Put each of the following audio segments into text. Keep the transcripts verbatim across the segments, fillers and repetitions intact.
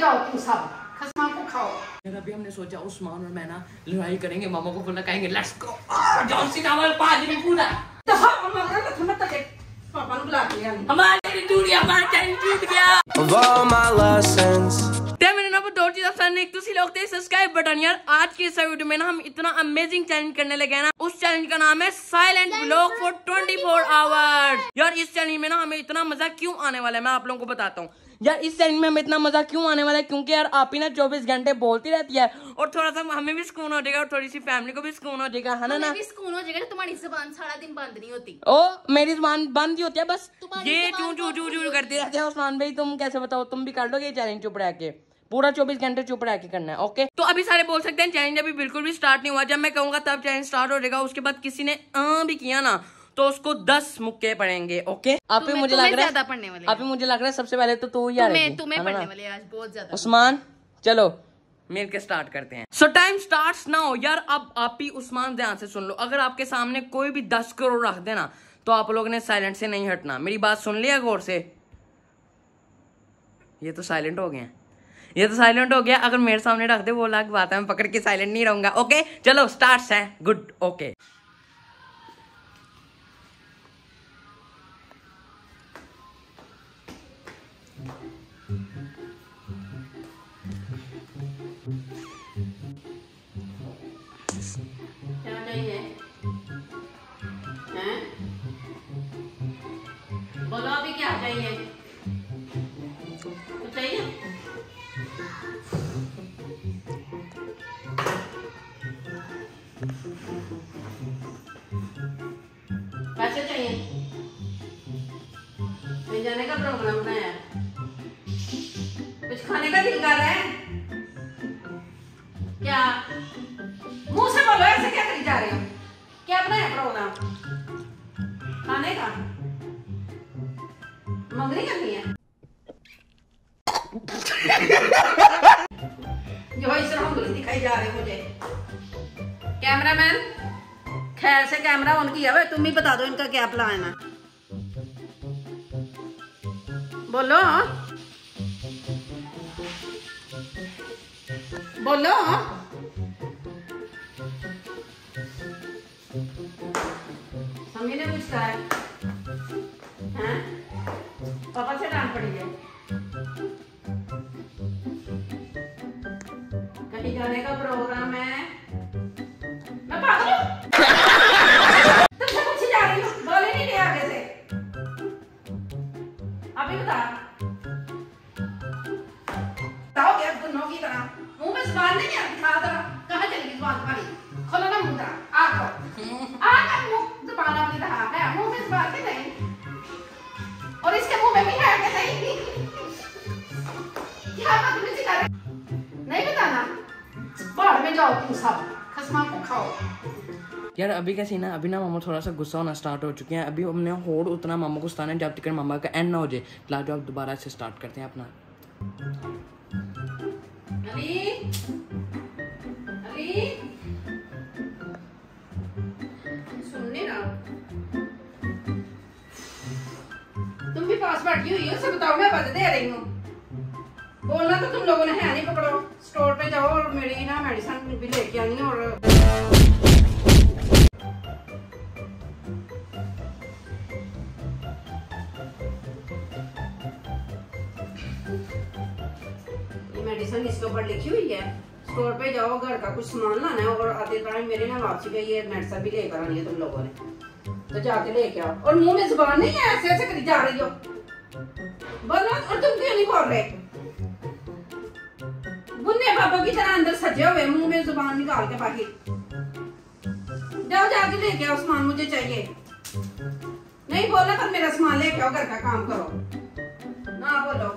जाओ तुम सब, खसमा को खाओ। फिर अभी हमने सोचा उस्मान और मैं ना लड़ाई करेंगे, मामा को बोलना कहेंगे लेट्स गो जॉन सीना वाला पाजी में पूरा तो हमारा तो मत के पापा ने बुला लिया, हमारी दूरी हमारा टाइम टूट गया। Of all my lessons एक तो लोग थे सब्सक्राइब बटन यार। आज के इस वीडियो में ना हम इतना अमेजिंग चैलेंज करने लगे हैं ना, उस चैलेंज का नाम है साइलेंट ब्लॉग फॉर चौबीस आवर्स। यार इस चैलेंज में ना हमें इतना मजा क्यों आने वाला है मैं आप लोगों को बताता हूँ। यार इस चैलेंज में हमें इतना मजा क्यों आने वाला है क्योंकि यार आप ही ना चौबीस घंटे बोलती रहती है और थोड़ा सा हमें भी सुकून हो जाएगा और थोड़ी सी फैमिली को भी सुकून हो जाएगा, है ना ना सुकून हो जाएगा। तुम्हारी जुबान सारा दिन बंद नहीं होती। ओ मेरी जुबान बंद ही होती है बस, ये चू चू चू चू करती रहती है। उस्मान भाई तुम कैसे बताओ, तुम भी कर लोगे चैलेंज चुप रह के? पूरा चौबीस घंटे चुप रह के करना है। ओके तो अभी सारे बोल सकते हैं, चैलेंज अभी बिल्कुल भी स्टार्ट नहीं हुआ। जब मैं कहूंगा तब चैलेंज स्टार्ट हो जाएगा। उसके बाद किसी ने आ भी किया ना तो उसको दस मुक्के पड़ेंगे। ओके अभी मुझे लग रहा है अभी मुझे लग रहा है सबसे पहले तो तू ही यार। उस्मान चलो मिल के स्टार्ट करते हैं। So time start now. यार अब आप ही उस्मान ध्यान से सुन लो, अगर आपके सामने कोई भी दस करोड़ रख देना तो आप लोग ने साइलेंट से नहीं हटना। मेरी बात सुन लिया गौर से? ये तो साइलेंट हो गए, ये तो साइलेंट हो गया। अगर मेरे सामने रख दे वो अलग बात है, मैं पकड़ के साइलेंट नहीं रहूंगा। ओके चलो स्टार्ट है। गुड ओके बोलो अभी क्या चाहिए? तो चाहिए पैसे चाहिए, कहीं जाने का प्रोग्राम बनाया है, कुछ खाने का दिल कर रहा है क्या? मुंह से बोलो, ऐसे क्या करी जा रहे हो? क्या बनाया प्रोग्राम खाने का? मंगनी करनी है जो इस तरह उंगली दिखाई जा रही मुझे। कैमरामैन खैर से कैमरा ऑन किया हुआ है, तुम ही बता दो इनका क्या प्लान है। बोलो बोलो समझी ने कुछ कहा है, पापा से डांट पड़ी है। कहीं जाने का प्रोग्राम है, यार अभी कैसे ना अभी ना मामा थोड़ा सा गुस्सा होना स्टार्ट हो चुके हैं। अभी हमने होड़ उतना मामा को सताना है जब तक मामा का एंड ना हो जाए। लाओ जो आप दोबारा से स्टार्ट करते हैं अपना। अरे अरे सुनने ना तुम भी पास बैठी हुई हो, सब बताओ मैं बता दे रही हूँ। बोलना तो तुम लोगों ने है नहीं, पकड़ो स्टोर पे जाओ और मेरी ना मेडिसिन भी लेके आनी और मेडिसिन इसके ऊपर लिखी हुई है। स्टोर पे जाओ, घर का कुछ सामान लाना है और आते टाइम मेरे ना वापसी पे ये मेडिसिन भी लेकर आनी है तुम लोगों ने, तो जाके लेके आओ। और मुंह में जुबान नहीं है, ऐसे ऐसे करी जा रही हो बोलो। और तुम क्यों नहीं बोल रहे? बुन्ने बाबा की तरह अंदर सजे हुए मुंह में जुबान निकाल के बाहर जाओ, जाके लेके आओ सामान मुझे चाहिए। नहीं बोला पर मेरा सामान लेके आओ, घर का काम करो ना बोलो।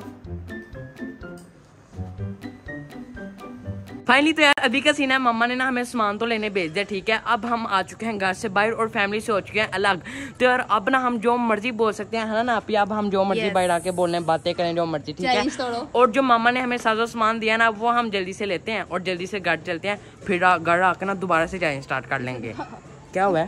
फाइनली तो यार अभी का सीन है, मम्मा ने ना हमें सामान तो लेने भेज दिया, ठीक है। अब हम आ चुके हैं घर से बाहर और फैमिली से हो चुके हैं अलग। तो यार अब ना हम जो मर्जी बोल सकते हैं, है ना ना अभी? अब हम जो मर्जी yes. बाहर आके बोलने, बातें करें जो मर्जी, ठीक है। और जो मम्मा ने हमें सारा सामान दिया ना वो हम जल्दी से लेते हैं और जल्दी से घर चलते हैं, फिर घर आके ना दोबारा से चैलेंज स्टार्ट कर लेंगे। क्या हुआ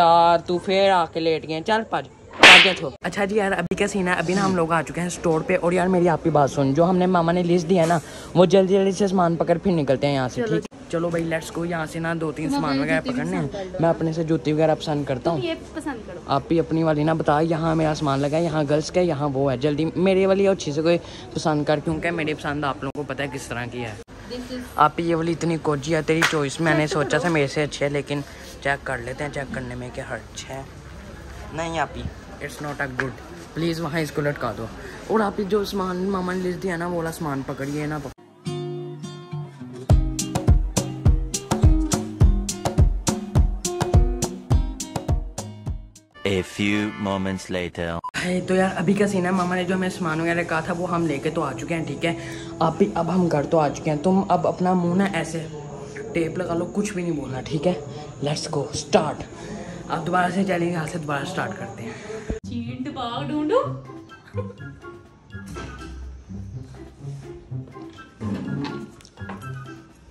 यार तू फिर आके लेट गए? चल पाज टारगेट हो। अच्छा जी यार अभी क्या सीन है, अभी ना हम लोग आ चुके हैं स्टोर पे। और यार मेरी आपकी बात सुन, जो हमने मामा ने लिस्ट दिया है ना वो जल्दी जल्दी से सामान पकड़ फिर निकलते हैं यहाँ से। ठीक है चलो भाई लेट्स गो। यहाँ से ना दो तीन सामान वगैरह पकड़ने हैं। मैं अपने से जूती वगैरह पसंद करता हूँ, आप भी अपनी वाली ना बता। यहाँ मेरा सामान लगा है, यहाँ गर्ल्स का, यहाँ वो है। जल्दी मेरे वाली और अच्छे से कोई पसंद कर, क्योंकि मेरी पसंद आप लोगों को पता है किस तरह की है। आप ये वाली इतनी कोजी है, तेरी चॉइस। मैंने सोचा था मेरे से अच्छी है, लेकिन चेक कर लेते हैं। चेक करने में क्या हर्च है? नहीं आप ही it's not a good, please वहाँ इसको लटका दो। और आप ही जो सामान मामा ने लिस्ट दिया ना वो वाला सामान पकड़िए ना। A few moments later. है तो यार अभी का सीन है, मामा ने जो हमें सामान वगैरह कहा था वो हम लेके तो आ चुके हैं। ठीक है आप भी, अब हम घर तो आ चुके हैं। तुम अब अपना मुंह ना ऐसे टेप लगा लो, कुछ भी नहीं बोलना। ठीक है लेट्स गो स्टार्ट। आप दोबारा से चलेंगे, यहाँ से दोबारा स्टार्ट करते हैं। चीट बाग ढूंढो।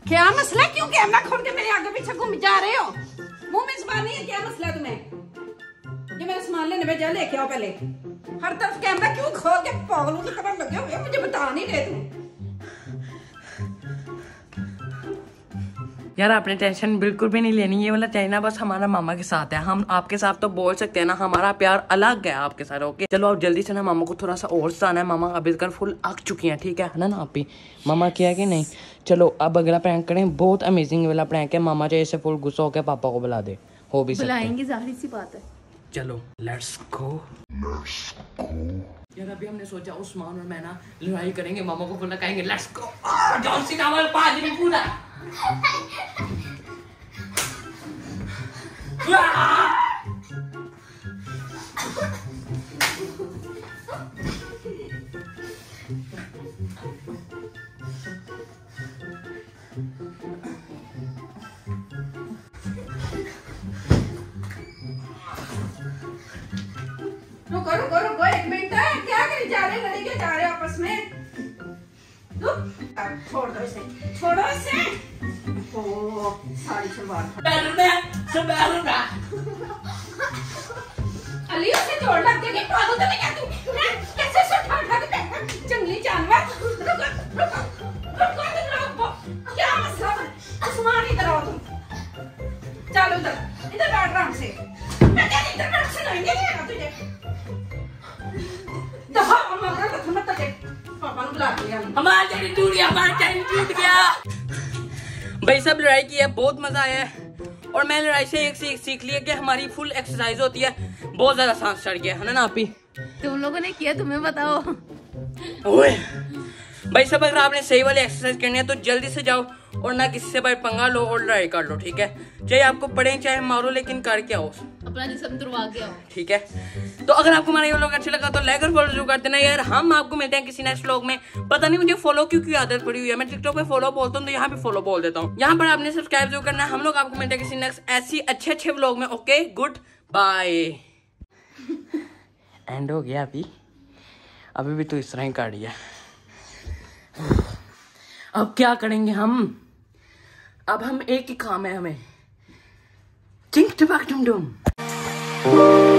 क्या मसला, क्यों कैमरा खोल के मेरे आगे पीछे घूम जा रहे हो? मुंह में जबान नहीं है, क्या मसला तुम्हें? ये मेरा सामान लेने में जा, लेके आओ पहले। हर तरफ कैमरा क्यों खोल के पागलों की तरह लगे हुए, मुझे बता नहीं रहे तुम। यार आपने टेंशन बिल्कुल भी नहीं लेनी, ये वाला चाइना बस हमारा मामा के साथ है। हम आपके साथ तो बोल सकते हैं ना, हमारा प्यार अलग है आपके साथ। ओके चलो आप जल्दी से ना मामा को थोड़ा सा और सताना है। मामा अभी तक फुल अक चुकी हैं। ठीक है ना ना आप ही मामा किया कि नहीं? चलो अब अगला प्रैंक करें, बहुत अमेजिंग वाला प्रैंक है। मामा चाहे इसे फुल गुस्सा होकर पापा को बुला दे, हो भी बुलाएंगे, जाहिर सी बात है। चलो लेट्स गो। यार अभी हमने सोचा उस्मान और मैं ना लड़ाई करेंगे, मामा को बोलना कहेंगे लेट्स गो जॉन सीना वाला पाज में पूरा। रुको रुको एक मिनट, क्या करी जा रहे, लड़ी क्या जा रहे आपस में? छोड़ दो इसे, छोड़ो इसे। ओ सारी शलवार अली उसे जोड़ लगते कि पागल तो क्या तू? कैसे सो ठाठ ठाठ के जंगली जानवर। रुको रुको रुको रुको, क्या मसला है? आसमान इधर आओ तुम, चलो इधर इधर बैठ आराम से। मैं तेरे इधर बैठ से नहीं देगा तुझे। भाई सब लड़ाई की है, बहुत मजा आया है। और मैं लड़ाई से एक सीख सीख लिया कि हमारी फुल एक्सरसाइज होती है। बहुत ज्यादा सांस चढ़ गया है ना नापी, तुम लोगों ने किया, तुम्हें बताओ। भाई सब अगर आपने सही वाली एक्सरसाइज करनी है तो जल्दी से जाओ और ना किसी से भाई पंगा लो और लड़ाई कर लो। ठीक है चाहे आपको पड़े चाहे मारो, लेकिन करके आओ, अपना जिस्म तुड़वा के आओ। ठीक है तो अगर आपको हमारा ये व्लॉग अच्छा लगा तो लाइक और फॉलो जरूर कर देना। यार हम आपको मिलते हैं किसी नेक्स्ट व्लॉग में। पता नहीं मुझे फॉलो क्यों की आदत पड़ी हुई है, मैं टिकटॉक पे फॉलो बोलता हूँ तो यहाँ पे फॉलो बोल देता हूँ। यहाँ पर आपने सब्सक्राइब जरूर करना है। हम लोग आपको मिलते हैं किसी नेक्स्ट ऐसी अच्छे अच्छे व्लॉग में। Okay good bye. एंड हो गया अभी, अभी भी तो इस तरह ही काट दिया। अब क्या करेंगे हम? अब हम एक ही काम है हमें, चिंक टपक डुम डुम।